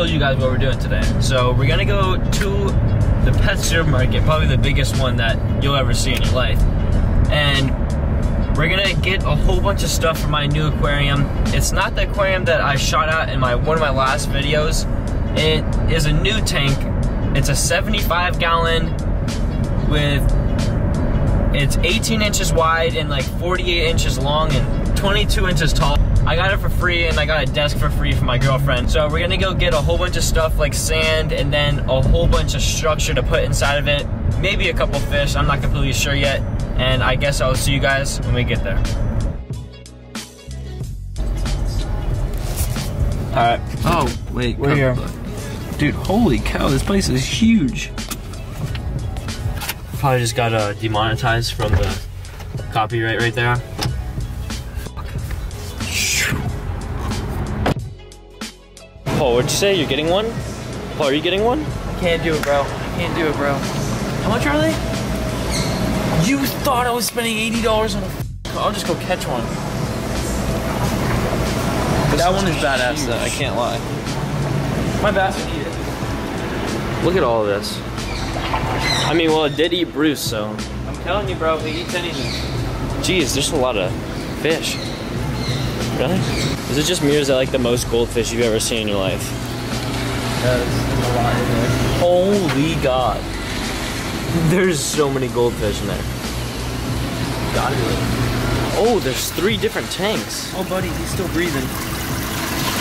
told you guys what we're doing today. So we're gonna go to the pet supermarket, probably the biggest one that you'll ever see in your life. And we're gonna get a whole bunch of stuff for my new aquarium. It's not the aquarium that I shot at in one of my last videos. It is a new tank. It's a 75 gallon with, it's 18 inches wide and like 48 inches long and 22 inches tall. I got it for free, and I got a desk for free from my girlfriend. So we're gonna go get a whole bunch of stuff like sand and then a whole bunch of structure to put inside of it. Maybe a couple fish, I'm not completely sure yet. And I guess I'll see you guys when we get there. All right. Oh, wait. We're here. Dude, holy cow, this place is huge. Probably just got demonetized from the copyright right there. Paul, what'd you say? You're getting one? Paul, are you getting one? I can't do it, bro. I can't do it, bro. How much are they? You thought I was spending $80 on a... I'll just go catch one. That one is badass though, I can't lie. My basket eat it. Look at all of this. I mean, well, it did eat Bruce, so... I'm telling you, bro, it eats anything. Jeez, there's a lot of fish. Really? Is it just me or is that like the most goldfish you've ever seen in your life? Yeah, there's a lot in there. Holy God. There's so many goldfish in there. Gotta do it. Oh, there's 3 different tanks. Oh, buddy, he's still breathing.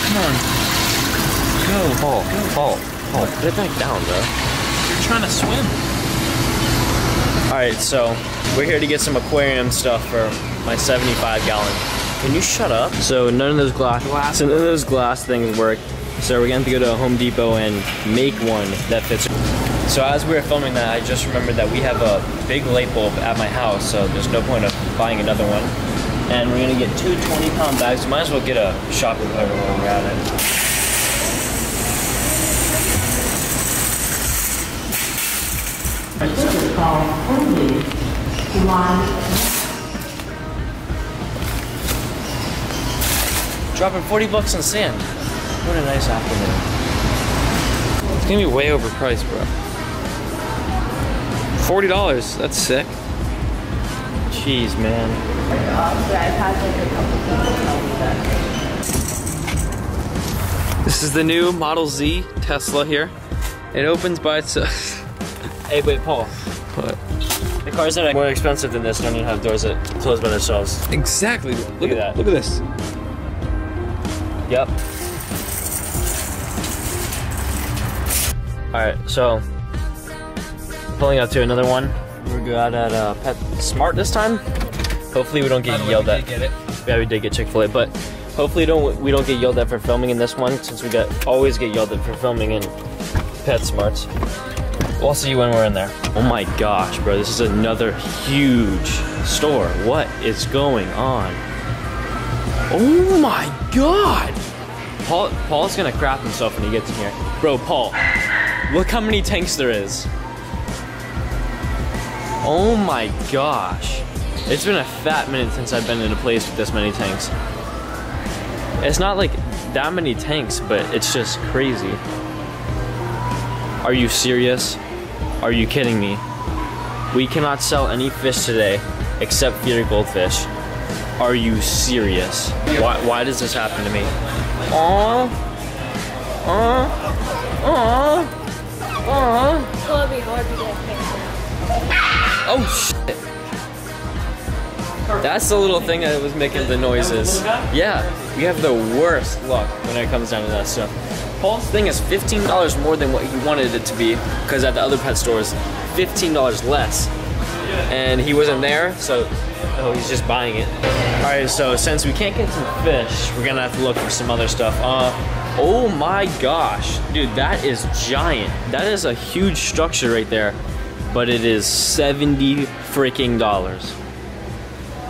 Come on. Go. Paul, go. Paul, Paul, put it back down, bro. You're trying to swim. Alright, so we're here to get some aquarium stuff for my 75 gallon. Can you shut up? So none of those glass things work. So we're gonna have to go to Home Depot and make one that fits. So as we were filming that, I just remembered that we have a big light bulb at my house, so there's no point of buying another one. And we're gonna get 2 20-pound bags. Might as well get a shopping cart while we're at it. Dropping 40 bucks on sand. What a nice afternoon. It's gonna be way overpriced, bro. $40, that's sick. Jeez, man. This is the new Model Z Tesla here. It opens by itself. Hey, wait, Paul. What? The cars that are more expensive than this don't even have doors that close by themselves. Exactly. Look at that. Look at this. Yep. Alright, so pulling up to another one. We're got at PetSmart this time. Hopefully we don't get yelled at. Yeah, we did get Chick-fil-A, but hopefully we don't get yelled at for filming in this one, since we always get yelled at for filming in PetSmarts. We'll see you when we're in there. Oh my gosh, bro, this is another huge store. What is going on? Oh my God! Paul's gonna crap himself when he gets in here. Bro, Paul. Look how many tanks there is. Oh my gosh. It's been a fat minute since I've been in a place with this many tanks. It's not like that many tanks, but it's just crazy. Are you serious? Are you kidding me? We cannot sell any fish today except for your goldfish. Are you serious? Why does this happen to me? Aww. Aww. Aww. It's gonna be hard to get a picture. Oh shit! That's the little thing that was making the noises. Yeah, we have the worst luck when it comes down to that stuff. Paul's thing is $15 more than what he wanted it to be, because at the other pet stores, $15 less. And he wasn't there, so he's just buying it. Alright, so since we can't get some fish, we're gonna have to look for some other stuff. Oh my gosh, dude, that is giant. That is a huge structure right there, but it is $70 freaking.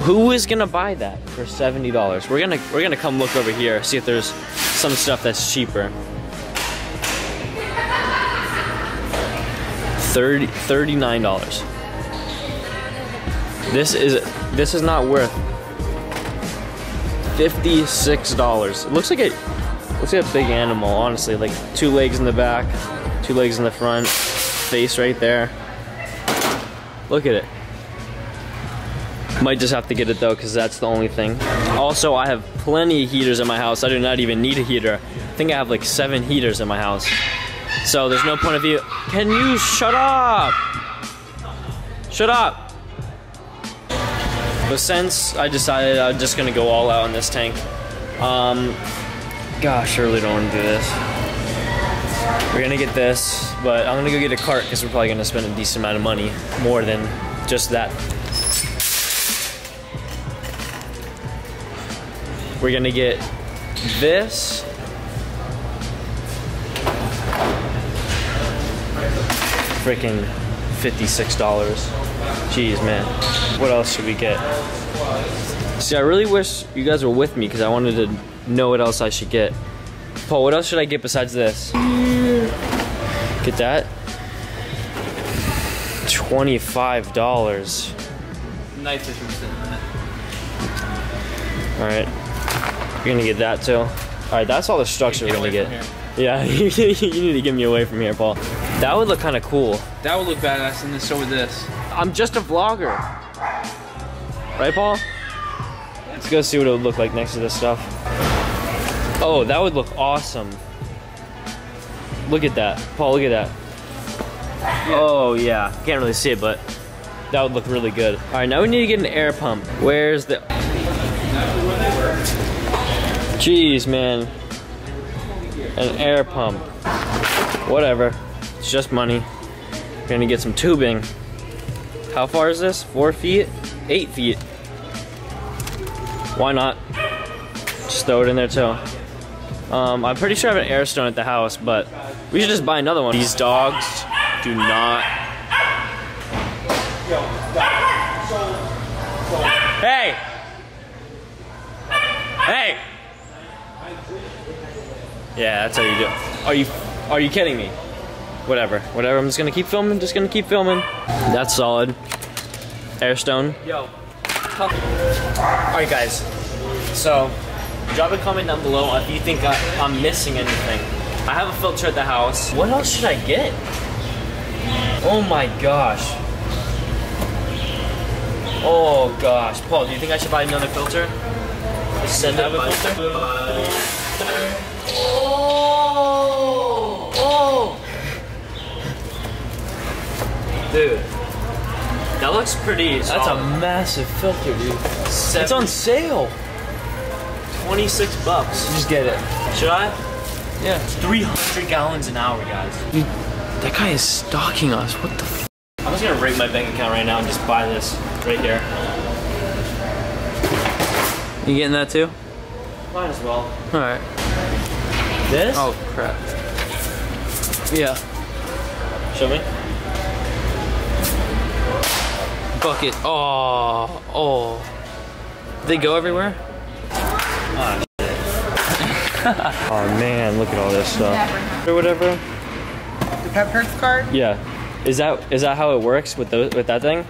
Who is gonna buy that for $70? We're gonna come look over here, see if there's some stuff that's cheaper. 30, $39. This is not worth $56. It looks like it. Let's get a big animal, honestly, like 2 legs in the back, 2 legs in the front, face right there. Look at it. Might just have to get it though, because that's the only thing. Also, I have plenty of heaters in my house. I do not even need a heater. I think I have like 7 heaters in my house. So there's no point of view. Can you shut up? Shut up. But since I decided I'm just gonna go all out on this tank, gosh, I really don't wanna do this. We're gonna get this, but I'm gonna go get a cart because we're probably gonna spend a decent amount of money, more than just that. We're gonna get this. Freaking $56. Jeez, man. What else should we get? See, I really wish you guys were with me because I wanted to know what else I should get. Paul, what else should I get besides this? Get that. $25. Knife is sitting on it. All right. You're gonna get that too. Alright, that's all the structure we're gonna get. Yeah, you need to get me away from here, Paul. That would look kinda cool. That would look badass, and then so would this. I'm just a vlogger. Right, Paul? Let's go see what it would look like next to this stuff. Oh, that would look awesome. Look at that. Paul, look at that. Oh, yeah. Can't really see it, but that would look really good. Alright, now we need to get an air pump. Where's the... Jeez, man. An air pump. Whatever. It's just money. We're gonna get some tubing. How far is this? 4 feet? 8 feet. Why not? Just throw it in there too. I'm pretty sure I have an air stone at the house, but we should just buy another one. These dogs do not... Hey! Hey! Yeah, that's how you do it. Are you kidding me? Whatever, whatever, I'm just gonna keep filming, just gonna keep filming. That's solid. Airstone. Yo. Huh. Alright guys, so drop a comment down below if you think I'm missing anything. I have a filter at the house. What else should I get? Oh my gosh. Oh gosh. Paul, do you think I should buy another filter? Send out a filter? Oh! Oh! Dude. That looks pretty solid. That's a massive filter, dude. It's on sale. $26. Just get it. Should I? Yeah. 300 gallons an hour, guys. Dude, that guy is stalking us. What the f? I'm just gonna rake my bank account right now and just buy this right here. You getting that too? Might as well. Alright. This? Oh, crap. Yeah. Show me. Bucket. Oh, oh. They go everywhere? Oh, shit. Oh, man, look at all this stuff. Or whatever. The Pep Perks card? Yeah. Is that how it works with that thing?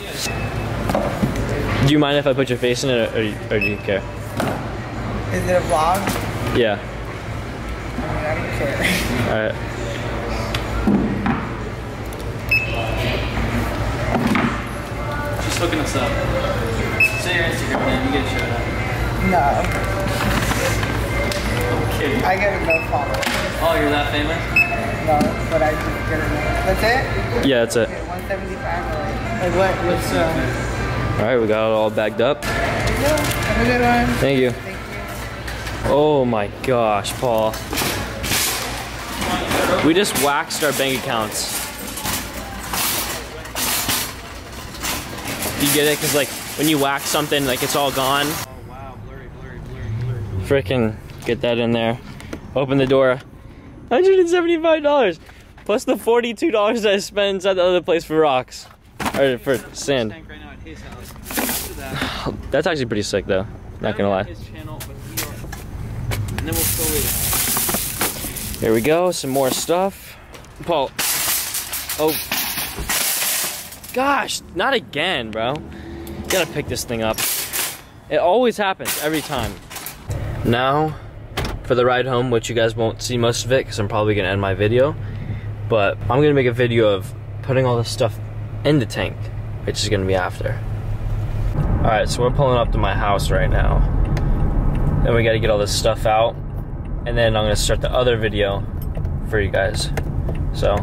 Yeah. Do you mind if I put your face in it, or do you care? Is it a vlog? Yeah. I mean, I don't care. Alright. She's hooking us up. Say your Instagram name, you get a shout out. No. Okay. I get enough followers. Oh, you're that famous? No, but I just get enough. That's it? Yeah, that's it. Okay, 175. Like what? What's Alright, we got it all bagged up. Yeah, have a good one. Thank you. Oh my gosh, Paul. We just waxed our bank accounts. You get it? Because like, when you wax something, like it's all gone. Oh wow, blurry, blurry, blurry, blurry. Frickin' get that in there. Open the door. $175, plus the $42 I spent inside the other place for rocks. Or for sand. That's actually pretty sick though, not gonna lie. Then we'll fill it in. Here we go, some more stuff. Paul. Oh. Gosh, not again, bro. Gotta pick this thing up. It always happens, every time. Now, for the ride home, which you guys won't see much of it because I'm probably gonna end my video. But I'm gonna make a video of putting all this stuff in the tank, which is gonna be after. Alright, so we're pulling up to my house right now. Then we gotta get all this stuff out, and then I'm gonna start the other video for you guys. So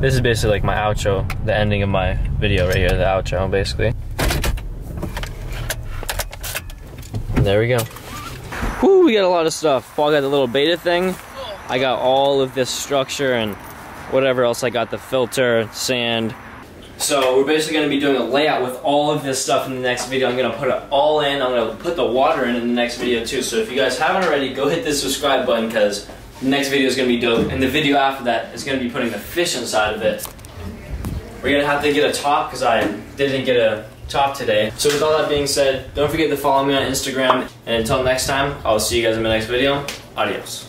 this is basically like my outro, the ending of my video right here, the outro basically. And there we go. Whoo, we got a lot of stuff. Paul got the little beta thing. I got all of this structure and whatever else I got, the filter, sand. So we're basically going to be doing a layout with all of this stuff in the next video. I'm going to put it all in. I'm going to put the water in the next video too. So if you guys haven't already, go hit this subscribe button because the next video is going to be dope. And the video after that is going to be putting the fish inside of it. We're going to have to get a top because I didn't get a top today. So with all that being said, don't forget to follow me on Instagram. And until next time, I'll see you guys in my next video. Adios.